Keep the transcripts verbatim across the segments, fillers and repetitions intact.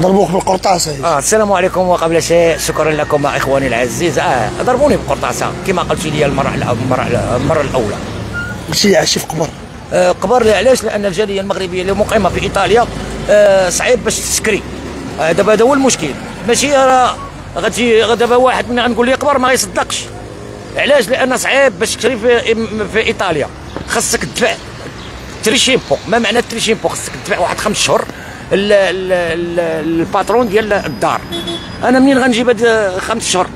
ضربوك بالقرطاسه. اه السلام عليكم وقبل شيء شكرا لكم اخواني العزيز. اه ضربوني بالقرطاسه كما قلت لي المره المره المره الاولى. ماشي عايش في قبر. آه قبر علاش؟ لان الجاليه المغربيه اللي مقيمه في ايطاليا آه صعيب باش تسكري. آه دابا هذا هو المشكل، ماشي راه غتجي دابا واحد منا غنقول لي قبر ما يصدقش. علاش؟ لان صعيب باش تشري في في ايطاليا، خاصك تدفع تريشيمبو. ما معنى تريشيمبو؟ خاصك تدفع واحد خمس شهور الباترون ديال الدار. انا منين غنجيب هاد خمس شهور؟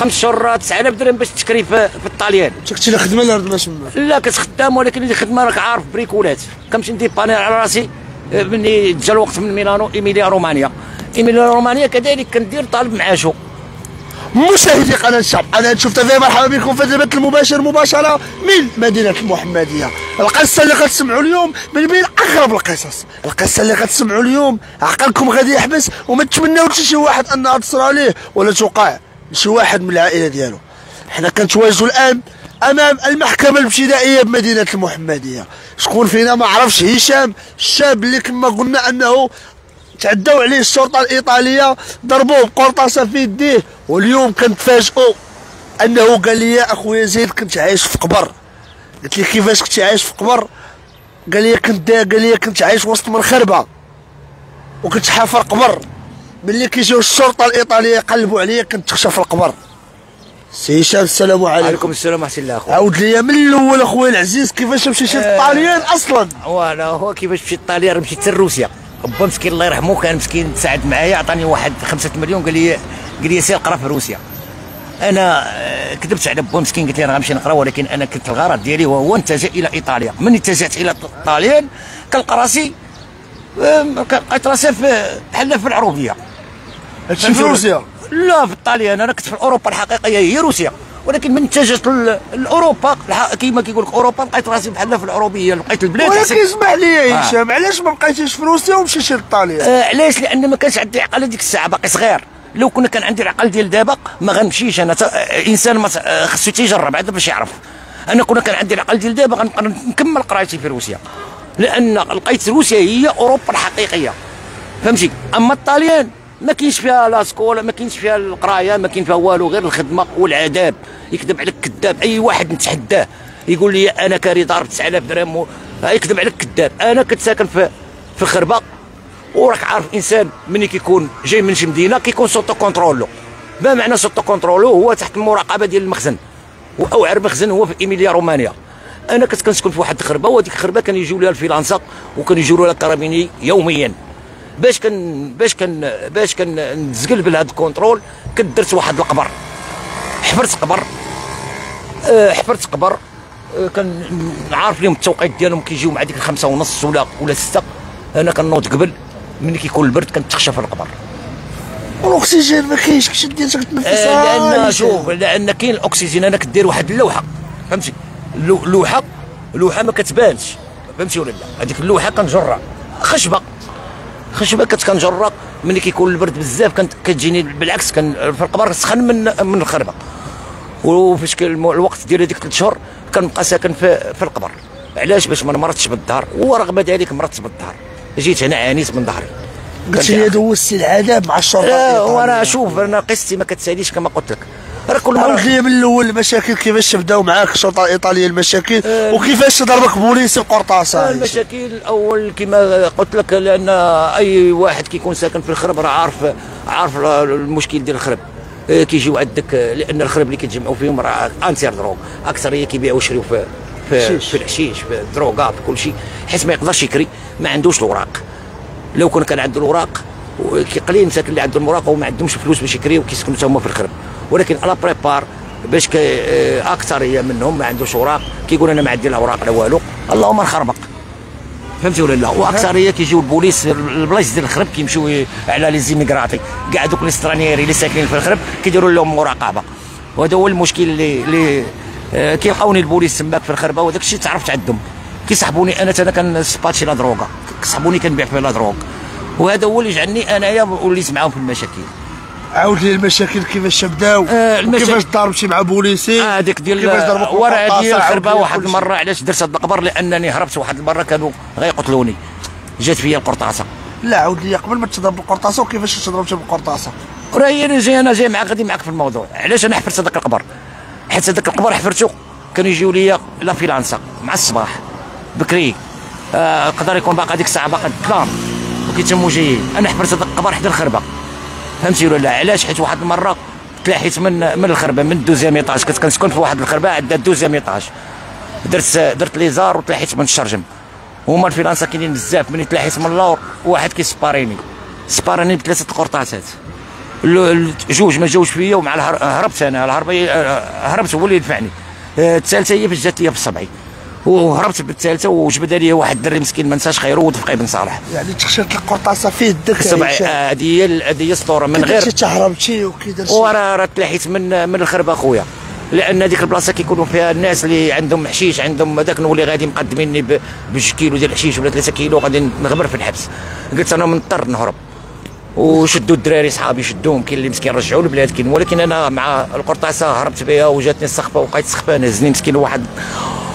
خمس شهور تسعة آلاف درهم باش تشكري في الطاليان. كنتي لا خدمه لا ما تما؟ لا كنت خدام، ولكن اللي خدمه راك عارف بريكولات. كنمشي نديباني على راسي ملي جا الوقت من ميلانو ايميليا رومانيا. ايميليا رومانيا كذلك كندير طالب معاشه. مشاهدي قناه الشعب، انا شفت فيها. مرحبا بكم في هذا البث المباشر مباشره من مدينه المحمديه. القصه اللي غتسمعوا اليوم من بين اغرب القصص، القصه اللي غتسمعوا اليوم عقلكم غادي يحبس، وما تتمناوش شي واحد انها تصرى ليه ولا توقع لشي واحد من العائله ديالو. حنا كنتواجدوا الان امام المحكمه الابتدائيه بمدينه المحمديه. شكون فينا ما عرفش هشام، الشاب اللي كما قلنا انه تعداو عليه الشرطه الايطاليه، ضربوه بقرطاسه في يديه. واليوم كنتفاجئوا انه قال لي يا اخويا زيد كنت عايش في قبر. قلت لي كيفاش كنت عايش في قبر؟ قال لي كنت قال لي كنت عايش وسط منخربه وكنت حافر قبر. ملي كيجيو الشرطه الايطاليه يقلبوا عليا كنتخشى في القبر. سي هشام السلام عليكم. وعليكم السلام ورحمه الله اخويا. عاود لي من الاول اخويا العزيز كيفاش مشيتي للطاليان اصلا؟ ولا هو كيفاش مشيت للطاليان؟ مشيت حتى لروسيا. با مسكين الله يرحمه كان مسكين تساعد معايا، عطاني واحد خمسة مليون قال لي قال لي سير قرا في روسيا. انا كذبت على با مسكين، قلت له انا غنمشي نقرا، ولكن انا كنت الغرض ديالي وهو التجا الى ايطاليا. مني اتجهت الى الطاليان كنلقى راسي لقيت راسي بحال في العروبيه. هادشي في روسيا؟ لا في الطاليان. انا كنت في اوروبا الحقيقيه هي روسيا، ولكن من اتجهت لاوروبا كيما كيقول لك اوروبا لقيت راسي بحال في العروبيه، لقيت البلاد. ولكن اسمح لي يا هشام، علاش ما بقيتيش في روسيا ومشيتي للطاليان؟ آه علاش؟ لان ما كانش عندي عقل ديك الساعه، باقي صغير. لو كنا كان عندي العقل ديال دابا ما غنمشيش انا. انسان خصو تيجرب عاد باش يعرف. انا كنا كان عندي العقل ديال دابا غنبقى نكمل قرايتي في روسيا، لان لقيت روسيا هي اوروبا الحقيقيه، فهمتي؟ اما الطاليان ما كاينش فيها لا سكولا، ما كاينش فيها القرايه، ما كاين فيها والو غير الخدمه والعذاب. يكذب عليك كذاب، اي واحد نتحداه يقول لي انا كاري ضارب تسعة آلاف درهم و... يكذب عليك كذاب. انا كنت ساكن في في الخربه، وراك عارف انسان ملي كيكون جاي من شي مدينه كيكون سوتو كونترولو. ما معنى سوتو كونترولو؟ هو تحت المراقبه ديال المخزن، واوعر مخزن هو في ايميليا رومانيا. انا كنت كنسكن في واحد الخربه، وهذيك الخربه كانوا يجيو لها الفيلانسا وكانوا يجيو لها الكرابيني يوميا. باش كن باش كن باش كنتزقل بهذا الكونترول كدرت واحد القبر. حفرت قبر أه حفرت قبر أه كان عارف لهم التوقيت ديالهم كيجيو مع ديك الخمسه ونص ولا ولا سته. انا كنوض قبل ملي كيكون البرد كنتخشى في القبر. والاكسجين ما كاينش كيفاش ديالك تنفس؟ لان شوف لان كاين الاكسجين. انا كدير واحد اللوحه، فهمتي؟ لوحه لوحه ما كتبانش، فهمتي ولا لا؟ هذيك اللوحه كنجرها خشبه خشبه كنت كنجرب. ملي كيكون البرد بزاف كانت كتجيني بالعكس، كان في القبر سخن من من الخربه. وفاش الوقت ديال هذيك ثلاث شهور كنبقى ساكن في, في القبر. علاش؟ باش ما نمرضش بالظهر، ورغم ذلك مرضت بالظهر. جيت هنا عانيت من ظهري. قلت لي دوزتي العذاب مع الشرطه. لا وانا شوف انا قصتي ما كتساليش كما قلت لك. راه كل مره قلت لي من الاول المشاكل كيفاش بداو معاك الشرطه الايطاليه المشاكل آه وكيفاش ضربك بوليسي بقرطاسه. آه المشاكل الاول كما قلت لك، لان اي واحد كيكون ساكن في الخرب راه عارف عارف المشكل ديال الخرب. آه كيجيو عندك لان الخرب اللي كيتجمعوا فيهم راه انتير دروغ، اكثريه كيبيعوا ويشريوا في في, في الحشيش في الدروغات في كل شيء، حيت ما يقدرش يكري ما عندوش الاوراق. لو كان كان عنده الاوراق قليل مساكن اللي عندهم اوراق وما عندهمش فلوس باش يكريو وكيسكنوا حتى هما في الخرب. ولكن على بريبار باش اكثريه منهم ما عندوش اوراق كيقول انا ما عندي لا اوراق لا والو، اللهم نخربق، فهمتي ولا لا؟ واكثريه كيجيو البوليس البلايص ديال الخرب كيمشيو على لي زيميغراتي، كاع دوك لي سترانييري اللي ساكنين في الخرب كيديروا لهم مراقبه. وهذا هو المشكل اللي اللي كيلقاوني البوليس تماك في الخربه. وداك الشيء تعرفت عندهم كيصاحبوني انا، حتى انا كنسباتشي لا دروغه، كيصاحبوني كنبيع فيها لا دروغ. وهذا هو اللي جعلني انايا وليت معاهم في المشاكل. عاود لي المشاكل كيفاش بداو آه كيفاش ضربتي مع بوليسي هذيك آه ديال ورا ديال الخربه. واحد المره علاش درت هذا القبر؟ لانني هربت واحد المره كانوا غيقتلوني، جات فيا القرطاسه لا عاود لي قبل ما تضرب القرطاسه وكيفاش تضربش بالقرطاسه. راه هي انا جاي انا جاي معاك غادي معاك في الموضوع. علاش انا حفرت هذاك القبر؟ حيت هذاك القبر حفرته كانوا يجيو لي لا فيلانسا مع الصباح بكري، يقدر آه يكون باقي هذيك الساعه باقي الظلام وكيتموا جايين. انا حفرت هذاك القبر حدا الخربه، فهمتي ولا لا؟ علاش؟ حيت واحد المره تلاحيت من من الخربه، من الدوزيام ايطاج. كنت كنسكن في واحد الخربه عندها الدوزيام ايطاج، درت درت ليزار وتلاحيت من الشرجم، هما الفيلانسا كاينين بزاف. ملي تلاحيت من اللور واحد كيسباريني، سباريني بثلاثه القرطاسات، جوج ما جاوش فيا ومع هربت انا، الهربه هربت هو اللي دفعني. الثالثه هي فاش جات لي في صبعي وهربت بالثالثه وجبد عليا واحد الدري مسكين ما نساش خيرو ودفقي بن صالح. يعني تخشيت القرطاسه في يدك صبعي. هذه هي هذه هي السطوره. من غير كي هربتي وكي درتي وراه راه تلاحيت من من الخربه اخويا، لان هذيك البلاصه كيكونوا فيها الناس اللي عندهم حشيش، عندهم هذاك نولي غادي مقدميني ب بجوج كيلو ديال الحشيش ولا ثلاثة كيلو غادي نغمر في الحبس. قلت انا مضطر نهرب، وشدوا الدراري صحابي شدوهم، كاين اللي مسكين رجعوا لبلاد كاين، ولكن انا مع القرطاسه هربت بها وجاتني السخفه وبقيت سخفان. هزني مسكين واحد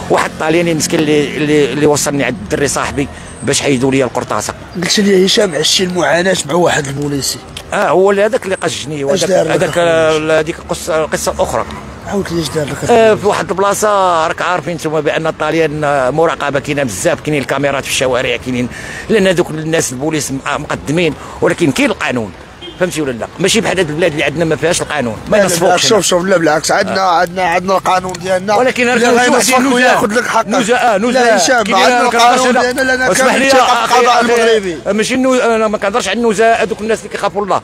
واحد طالياني مسكين اللي اللي وصلني عند الدري صاحبي باش حيدوا لي القرطاسه. قلت لي هشام عشتي المعاناه مع واحد البوليسي. اه هو هذاك اللي قشجني، وهذاك هذاك هذيك قصه قصه اخرى. عاود لي اش دار لك؟ آه في واحد البلاصه راك عارفين انتم بان الطاليان مراقبه كاينه بزاف، كاينين الكاميرات في الشوارع كاينين، لان هذوك الناس البوليس مقدمين، ولكن كاين القانون، فهمتي ولا لا؟ ماشي بحال هاد البلاد اللي عندنا ما فيهاش القانون، ما ينصفوكش. شوف شوف لا بالعكس، عندنا عندنا عندنا القانون ديالنا، ولكن راه ينصفك وياخذ لك حقك. نزهه نزهه عندنا القانون ديالنا، لنا كنتيقه القضاء المغربي. ماشي انا ما كنهضرش على النزهه، هذوك الناس اللي كيخافوا الله،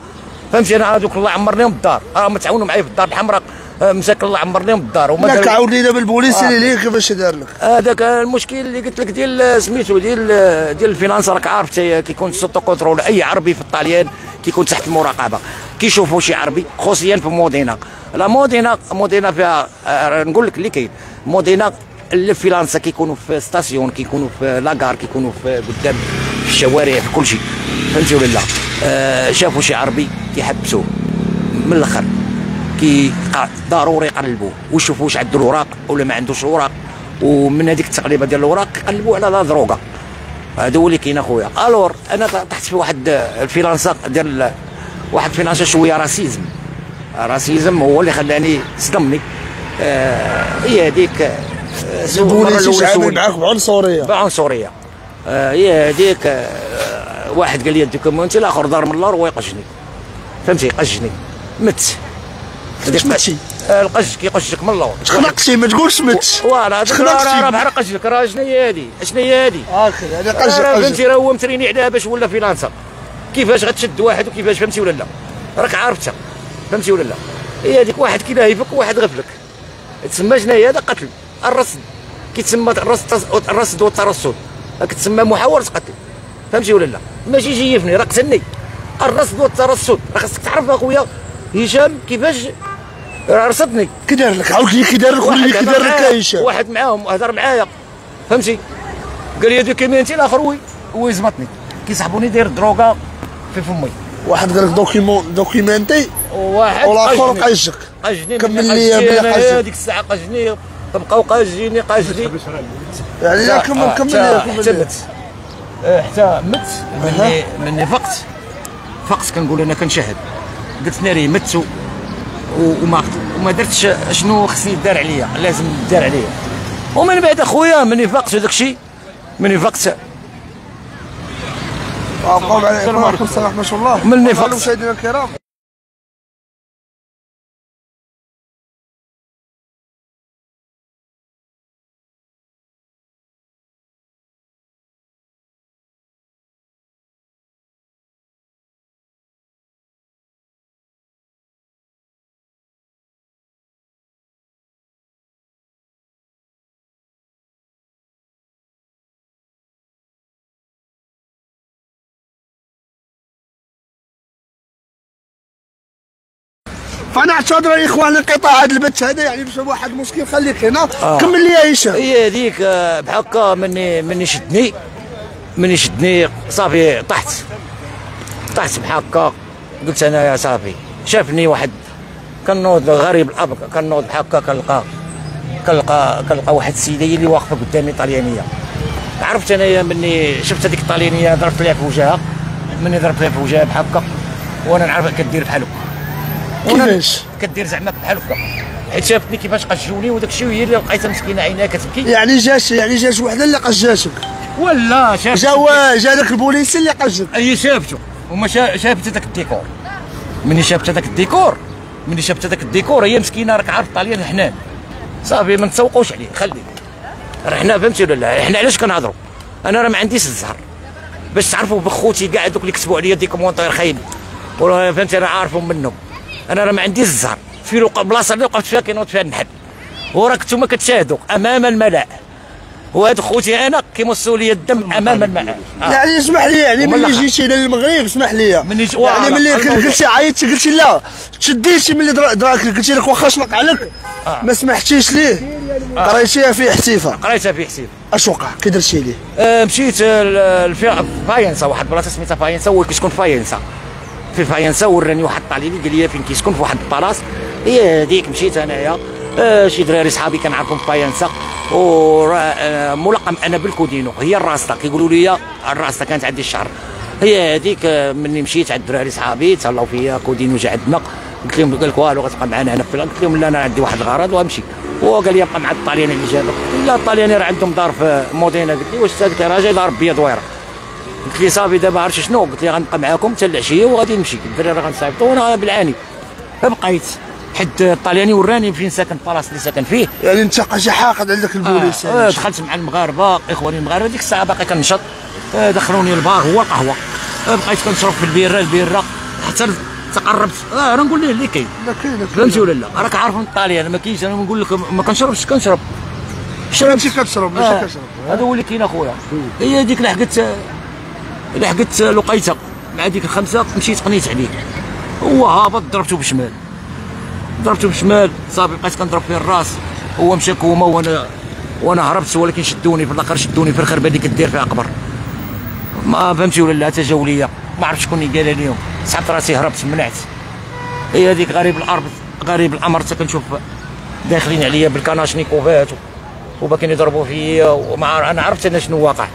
فهمتي؟ انا هذوك الله عمرناهم بالدار، راه ما تعاونوا معايا في الدار الحمراء مساك الله عمرناهم بالدار. وما داروا لا تعاود لينا بالبوليس اللي ليه كيفاش دار لك هذاك المشكل اللي قلت لك ديال سميتو ديال ديال الفينانس. راك عارف حتى كيكون سوتو كونترول اي عربي في الطاليان كيكون تحت المراقبه، كيشوفوا شي عربي خصوصيا في مودينا. لا مودينا مودينا فيها نقول لك اللي كاين. مودينا اللي في فرنسا كيكونوا في ستاسيون، كيكونوا في لاكار، كيكونوا في قدام في الشوارع، في كل شيء، فهمتي ولا لا؟ آه شافوا شي عربي كيحبسوه من الاخر، كي ضروري يقلبوه ويشوفوا واش عنده الوراق ولا ما عندوش الوراق، ومن هذيك التقليبه ديال الوراق يقلبوه على لا دروغه. هادو اللي كاين اخويا. الور انا طحت في واحد الفيلانسا ديال واحد الفيلانسا شويه راسيزم. راسيزم هو اللي خلاني صدمني. آه هي هذيك البوليس عامل معاك بعنصريه بعنصريه. آه هي هذيك. آه واحد قال لي الدوكيمونتي، الاخر دار من اللور ويقشني، فهمتي؟ قشني مت. متي القش كيقشك من اللور. تخنقتي ما تقولش مت. فوالا راه بحال قشك. راه شنو هي هادي؟ شنو هي هادي؟ اخي هذا قش قش. فهمتي راه هو متريني عليها باش ولا فيلانسا، كيفاش غتشد واحد وكيفاش، فهمتي ولا لا؟ راك عارفتها، فهمتي ولا لا؟ هي هذيك واحد كيلاهفك وواحد غفلك، تسمى شنو هي هذا؟ قتل. الرصد كيتسمى الرصد، الرصد والترصد كتسمى محاولة قتل، فهمتي ولا لا؟ ماشي جيفني راه قتلني. الرصد والترصد راه خاصك تعرف اخويا هشام كيفاش رصدني. كي دار لك؟ عاود لي كي دار لك، قول لي كي دار لك يا هشام. واحد معاهم هضر معايا، فهمتي؟ قال لي دوكيمونتي، الاخر وي وي زبطني. كيصاحبوني داير دروغه في فمي. واحد قال لك دوكيمون دوكيمونتي وواحد والاخر قجك. قجني كمل لي بلا قجك. هذيك الساعه قجني، بقاو قاجيني قاجني. يعني لا كمل كمل لي حتى مت. حتى مت مني مني فقت فقت كنقول انا كنشهد. قلت ناري مت وما وما درتش شنو خصني يدار عليا، لازم يدار عليا. ومن بعد اخويا مني فقت وداك الشيء، مني فقت بقاو على الإقرار والصلاح ما شاء الله. مني فقت مشاهدينا الكرام. انا اعتذر يا اخوان انقطاع هذا البث هذا، يعني بسبب واحد المشكل. خليك هنا آه. كمل لي يا هشام. هي هذيك بحال هكا مني مني شدني مني شدني صافي طحت طحت بحال هكا. قلت انا يا صافي. شافني واحد كنوض غريب الاب، كنوض بحال هكا كنلقى كنلقى كنلقى واحد السيده هي اللي واقفه قدامي طاليانيه. عرفت انايا مني شفت هذيك الطاليانيه ضربت ليها في وجهها، مني ضرب لها في وجهها بحال هكا، وانا نعرفها كدير بحال هكا. كيفاش؟ كدير زعما بحال هكا، حيت شافتني كيفاش قشوني وداك الشيء، وهي اللي لقيتها مسكينه عينيها كتبكي. يعني جات يعني جات وحده اللي قشاتك؟ ولا شافت جا جا داك البوليس اللي قشت. هي شافته وما شافت داك الديكور. مني شافت داك الديكور مني شافت داك الديكور هي مسكينه راك عارف الطاليان حنان صافي، ما نتسوقوش عليه خليه. راه حنا فهمتي ولا لا؟ حنا علاش كنهضروا؟ انا راه ما عنديش الزهر باش تعرفوا بخوتي كاع هذوك اللي كتبوا عليا دي كومونتير خايب، وراه فهمتي راه عارفهم منهم. انا راه ما عنديش الزهر في البلاصه اللي وقفت فيها كينوض فيها النحل، وراك نتوما كتشاهدوا امام الملاء، وهاد خوتي انا كيمصوا لي الدم امام الملاء. آه. يعني اسمح لي، يعني ملي جيتي هنا للمغرب اسمح لي، يعني ملي قلتي عيطتي قلتي لا تشديتي، ملي دراك قلتي لك واخا شنق عليك ما سمحتيش ليه، قريتيها في حتيفه. قريتها في حتيفه. اش وقع؟ كي درتي ليه؟ آه مشيت لفيها فاينسا، واحد البلاصه سميتها فاينسا، هو كيسكن فاينسا. في فاينسا وراني واحد الطاليبي قال لي فين كيسكن في واحد البلاصه هي هذيك. مشيت انايا آه شي دراري صحابي كنعرفهم في فاينسا، وراه ملقم انا بالكودينو، هي الراسطه كيقولوا لي الراسطه، كانت عندي الشعر هي هذيك. ملي مشيت عند الدراري صحابي تهلاو فيا، كودينو جا عندنا، قلت لهم قال لك والو غتبقى معنا هنا؟ قلت لهم لا انا عندي واحد الغرض وغنمشي. وقال لي بقى مع الطاليان اللي جابك. لا الطاليان راه عندهم دار في مودينا. قلت لي واش قلت لي راه جاي دار بيا دويره. قلت لي صافي دابا عرفتي شنو، قلت لي غنبقى معاكم حتى العشيه وغادي نمشي، الدراري غنصايبطوا وانا بالعاني. فبقيت حد الطالياني وراني فين ساكن البلاص اللي ساكن فيه. يعني انت شي حاقد عندك البوليس. آه. آه. دخلت مع المغاربه اخواني المغاربه، ديك الساعه باقي كنشط. آه دخلوني البار هو القهوه. آه بقيت كنشرب في البيره البيره حتى تقربت. اه راه نقول ليه اللي كاين فهمتي ولا لا؟ راك عارفهم الطاليان ما كاينش، انا نقول لك ما كنشربش كنشرب. ماشي كتشرب ماشي كتشرب، هذا هو اللي كاين اخويا. هي هذيك لحقت لحقت لقيتها مع ديك الخمسه، مشيت قنيت عليه، هو هابط ضربته بالشمال ضربته بالشمال صافي، بقيت كنضرب فيه الراس، هو مشى كوما وانا وانا هربت، ولكن شدوني في الاخر شدوني في الخربه اللي كدير فيها قبر ما فهمتي ولا لا؟ تجاوليه ما عرفتش شكون اللي قالها ليهم، سحبت راسي هربت منعت. هي هذيك غريب الارض غريب الامر، حتى كنشوف داخلين عليا بالكناشنيكوفات وباكين يضربوا فيا، وما انا عرفت انا شنو واقع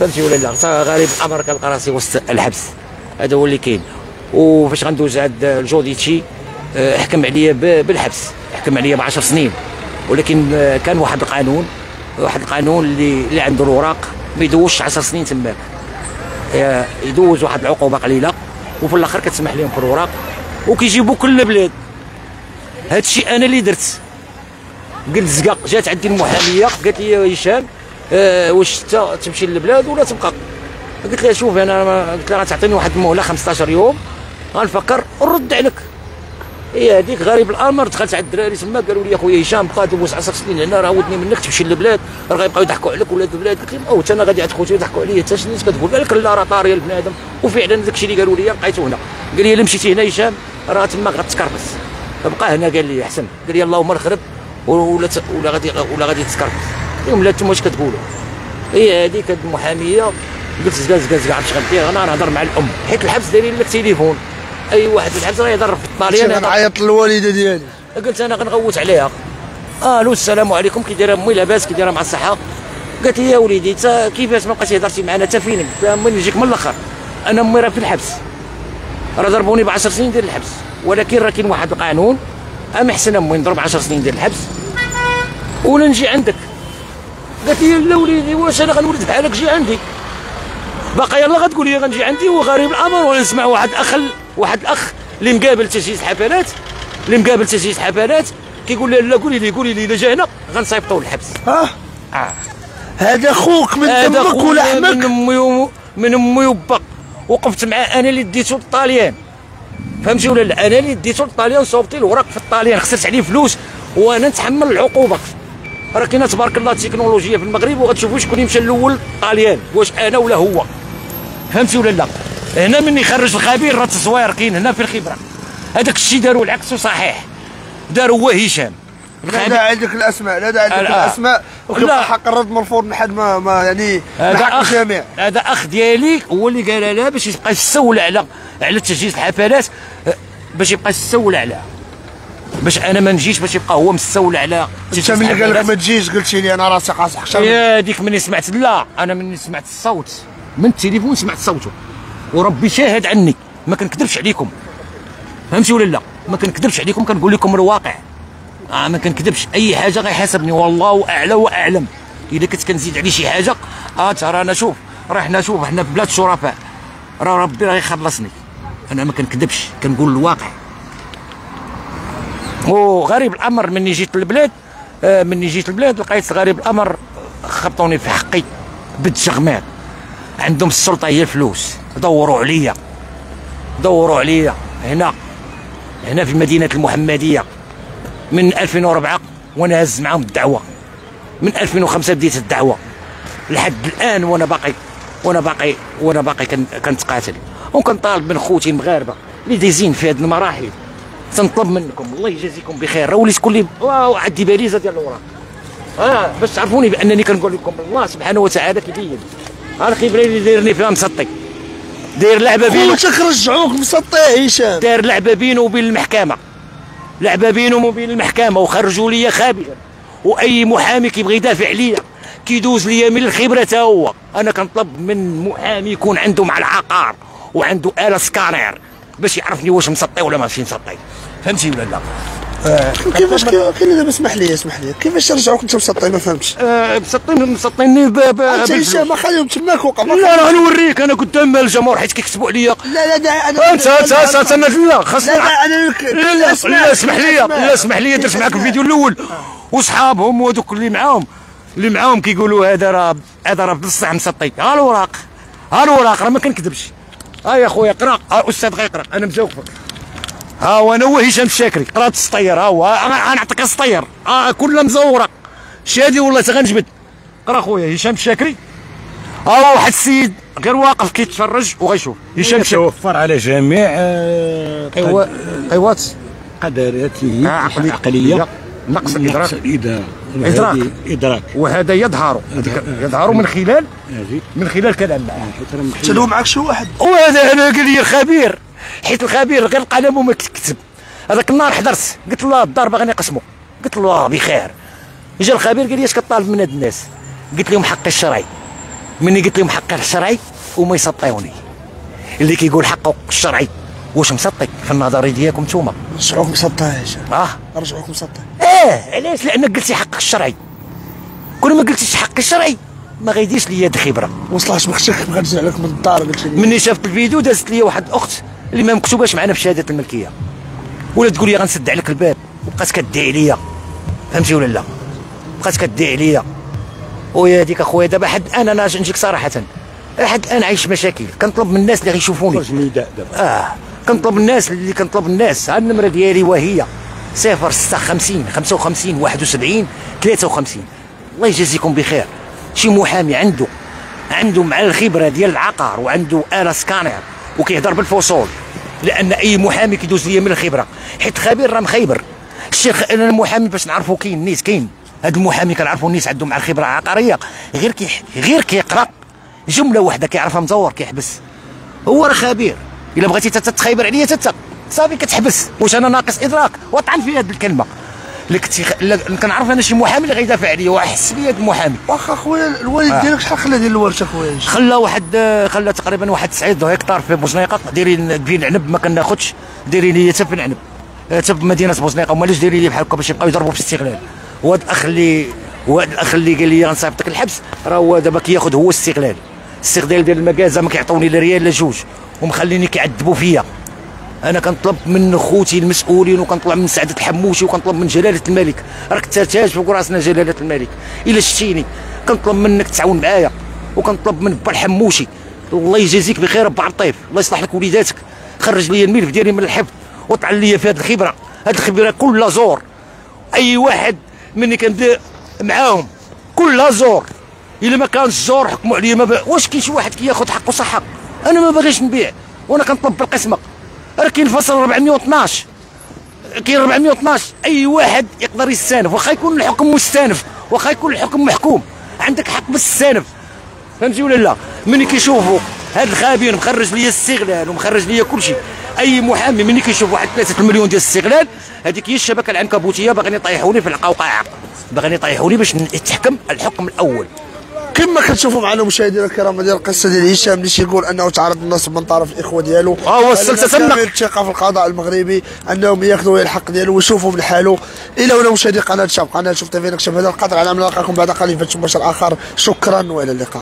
فهمتي ولا لا؟ غريب الامر كنلقى راسي وسط الحبس، هذا هو اللي كاين. وفاش غندوز عند الجوديتشي حكم عليا بالحبس، حكم عليا ب عشر سنين، ولكن كان واحد القانون واحد القانون اللي اللي عنده الاوراق ما يدوزش عشر سنين تماك، يدوز واحد العقوبه قليله وفي الاخر كتسمح لهم في الوراق وكيجيبوك للبلاد. هذا الشيء انا اللي درت، قلت زقاق جات عندي المحاميه قالت لي يا هشام آه واش انت تمشي للبلاد ولا تبقى؟ قلت لها شوف انا قلت لها غتعطيني واحد المهله خمسطاش يوم غنفكر نرد عليك. هي هذيك غريب الامر، دخلت عند الدراري تما قالوا لي اخويا هشام بقى دوز عشر سنين هنا راه ودني منك تمشي للبلاد راه غيبقاو يضحكوا عليك ولاد البلاد. قلت لهم او انا غادي عند خوتي يضحكوا عليا حتى شنو كتقول بالك؟ لا راه طاريه البنادم. وفعلا داك الشيء اللي قالوا لي لقيته هنا، قال لي الا مشيتي هنا هشام راه تما غتكربس، بقى هنا قال لي احسن، قال لي اللهم نخرب ولا ولا غادي ولا غادي تكربس. قلت لهم لا انتم واش كتقولوا؟ هي هذيك المحاميه قلت زكا زكا زكا عرفتش غندير، انا غنهضر مع الام حيت الحبس دايرين لك تليفون، اي واحد في الحبس راه يضرب في الطاليان. انا غنعيط للوالده ديالي، قلت انا غنغوت عليها. الو السلام عليكم كي دايره امي لاباس كي دايره مع الصحه؟ قالت لي يا وليدي تا كيفاش ما بقيتي هضرتي معنا تا فين؟ قلت لها امي نجيك من الاخر، انا امي راه في الحبس راه ضربوني ب عشر سنين ديال الحبس، ولكن راه كاين واحد القانون ام احسن امي نضرب عشر سنين ديال الحبس ولا نجي عندك. قالت لي لا وليدي واش انا غنولد بحالك جي عندي؟ باقا يلاه غتقول لي غنجي عندي وغريب الامر. وانا نسمع واحد اخ واحد الاخ اللي مقابل تجهيز الحفلات اللي مقابل تجهيز الحفلات كيقول لي لا قولي لي قولي لي الا جا هنا غنصيفطو للحبس. اه اه هذا خوك من دمك ولحمك؟ من امي من امي وبا، وقفت معاه انا اللي ديتو للطاليان فهمتي ولا لا؟ انا اللي ديتو للطاليان صوبتي الوراق في الطاليان، خسرت عليه فلوس وانا نتحمل العقوبه. راه كاينه تبارك الله التكنولوجيا في المغرب وغتشوفوا شكون يمشى الاول للطاليان، واش انا ولا هو فهمتي ولا لا؟ هنا من يخرج الخبير راه التصوير كاين هنا في الخبره. هذاك الشيء داروا العكس وصحيح، داروا هو هشام. لا داعي عندك الاسماء، لا داعي عندك الاسماء، وكيبقى حق الرد مرفوض من حد ما, ما يعني حق الجميع. هذا اخ ديالي هو اللي قال لها باش يبقى يسول على على تجهيز الحفلات، باش يبقى يسول عليها باش انا ما نجيش، باش يبقى هو مستول على تجهيز الحفلات. انت ملي قال لك ما تجيش قلت لي انا راسي قاصح. يا هذيك ملي سمعت، لا انا ملي سمعت الصوت من التليفون سمعت صوته وربي شاهد عني ما كنكذبش عليكم، فهمتي ولا لا؟ ما كنكذبش عليكم، كنقول لكم الواقع. اه ما كنكذبش، اي حاجه غيحاسبني والله اعلى واعلم. اذا كنت كنزيد عليه شي حاجه اه ترانا شوف راه حنا شوف حنا بلاد شرفاء، راه ربي راه يخلصني. انا ما كنكذبش، كنقول الواقع. وغريب الامر مني جيت للبلاد، آه مني جيت للبلاد لقيت غريب الامر خبطوني في حقي بالتجغمات. عندهم السلطه هي الفلوس، دوروا عليا دوروا عليا هنا هنا في مدينه المحمديه من ألفين وأربعة وانا هز معاهم الدعوه، من ألفين وخمسة بديت الدعوه لحد الان وانا باقي وانا باقي وانا باقي كنتقاتل، وكنطالب من خوتي المغاربه اللي دايزين في هذه المراحل، تنطلب منكم الله يجازيكم بخير. راه وليت كل واو عندي باريزه ديال الوراق اه باش تعرفوني بانني كنقول لكم الله سبحانه وتعالى كيبين. ها الخبره اللي دايرني فيها مسطي، داير لعبه بينه خوتك رجعوك مسطي هشام، داير لعبه بينه وبين المحكمه، لعبه بينه وبين المحكمه، وخرجوا لي خابئا. واي محامي كيبغي يدافع عليا كيدوز ليا من الخبره تا هو. انا كنطلب من محامي يكون عنده مع العقار وعنده آلة سكانير باش يعرفني واش مسطي ولا ماشي مسطي، فهمتي ولا لا؟ آه. كيفاش كاين دابا؟ اسمح لي اسمح لي كيفاش رجعوك انت مسطي؟ ما فهمتش. آه مسطيني مسطيني بابا انت هشام، خليهم تماك وقع. لا راه غنوريك انا قدام الجمهور حيت كيكتبوا عليا. لا لا انا انت انت انت لا خاصني. لا انا لا لا اسمح لي لا اسمح لي درت معاك الفيديو الاول وصحابهم وهذوك اللي معاهم اللي معاهم كيقولوا هذا راه هذا راه بصح مسطي. ها الوراق ها الوراق راه ما كنكذبش. ها يا خويا قرا، الاستاذ غيقرا انا مجاوبك. ها وانا هو هشام الشاكري قرات السطير. ها هو غنعطيك السطير اه كلها مزوره شادي والله تغنجبد. قرا خويا هشام الشاكري. ها واحد السيد غير واقف كيتفرج وغيشوف هشام الشاكري. توفر على جميع ايوا ايوا قدراته العقليه، نقص الادراك ادراك ادراك وهذا يظهر يظهر من خلال من خلال كلام معاه. حتى لو معك شي واحد وهذا انا قال لي الخبير، حيت الخبير غير القلم وما كتكتب. هذاك النهار حضرت قلت له الدار باغيين يقسموا، قلت له الله بخير. جا الخبير قال لي اش كطالب من هاد الناس؟ قلت لهم حقي الشرعي. مني قلت لهم حقي الشرعي وما يسطيوني. اللي كيقول حقه الشرعي واش مسطي في النظريه ديالكم نتوما؟ رجعوك مسطي يا هشام. اه رجعوك مسطي. اه علاش؟ لانك قلتي حقك الشرعي. كون ما قلتيش حقي الشرعي ما غايديش ليا هاد الخبره. وصلاش بختك بغا نزل عليك من الدار. قلت لي مني شافت الفيديو دازت ليا واحد الاخت اللي ما مكتوباش معنا في شهاده الملكيه، ولا تقول لي غنسد عليك الباب، وبقات كدعي عليا، فهمتي ولا لا؟ بقات كدعي عليا. ويا هذيك اخويا دابا حد الان انا نجيك صراحه حد الان عايش مشاكل. كنطلب من الناس اللي غيشوفوني اه كنطلب الناس اللي كنطلب الناس. ها النمره ديالي وهي صفر ستة خمسين خمسة وخمسين واحد وسبعين ثلاثة وخمسين. الله يجازيكم بخير. شي محامي عنده عنده مع الخبره ديال العقار وعنده آلة سكانير وكيهضر بالفصول، لان اي محامي كيدوز ليا من الخبره حيت خبير راه مخيبر الشيخ. انا المحامي باش نعرفو كاين نيت كاين هذا المحامي كنعرفو نيت عنده مع الخبره العقاريه، غير كي غير كيقرا جمله وحده كيعرفها مزور كيحبس. هو راه خبير، الا بغيتي حتى تخيبر عليا حتى صافي كتحبس. واش انا ناقص ادراك؟ وطعن في هذه الكلمه اللي كنتي كنعرف انا شي محامي اللي غيدافع عليا وحس بيا هذا المحامي. واخا خويا الوالد ديالك شحال خلى ديال الورثه خويا؟ خلى واحد خلى تقريبا واحد تسعين هكتار في بوزنيقه دايرين بين عنب ما كناخذش، دايرين لي حتى في العنب حتى في مدينه بوزنيقه. هما علاش دايرين لي بحال هكا؟ باش يبقاو يضربوا في الاستغلال. وهذا الاخ اللي وهذا الاخ اللي قال لي غنصيفطك الحبس راه هو دابا كياخذ هو الاستغلال الاستغلال ديال المكازا، ما كيعطوني لا ريال لا جوج ومخليني كيعذبوا فيا. انا كنطلب من خوتي المسؤولين وكنطلب من سعاده الحموشي وكنطلب من جلاله الملك. راك ترتاج فوق راسنا جلاله الملك. الا شتيني كنطلب منك تعاون معايا، وكنطلب من با الحموشي الله يجازيك بخير با عطيف، الله يصلح لك وليداتك، خرج لي الملف ديالي من الحفظ وطعن لي في هذه الخبره. هذه الخبره كلها زور. اي واحد مني كنبدا معاهم كلها زور. الا ما كانش زور حكموا عليا. ما واش كاين شي واحد كياخذ حقه صحه؟ انا ما باغيش نبيع وانا كنطلب بالقسمه. راه كاين الفصل أربعمية واثناش كاين أربعمية واثناش. اي واحد يقدر يستانف واخا يكون الحكم مستانف واخا يكون الحكم محكوم، عندك حق باش تستانف، فهمتي ولا لا؟ ملي كيشوفوا هاد الخبير مخرج ليا الاستغلال ومخرج ليا كلشي. اي محامي ملي كيشوف واحد ثلاثة مليون ديال الاستغلال، هذيك هي الشبكه العنكبوتيه باغيين يطيحوني في القوقعه، باغيين يطيحوني باش نتحكم الحكم الاول. كما كتشوفوا معنا مشاهدينا الكرام، هذه القصه ديال هشام اللي تيقول انه تعرض النصب من طرف الاخوه ديالو. ها هو السلك تسنق الثقه في القضاء المغربي انهم ياخذوا الحق ديالو ويشوفوا من حاله. الى هنا مشاهدي قناه شاب، قناه شوف تيفي نكشف هذا القدر على امل. نلقاكم بعد قليل في مباشر اخر. شكرا والى اللقاء.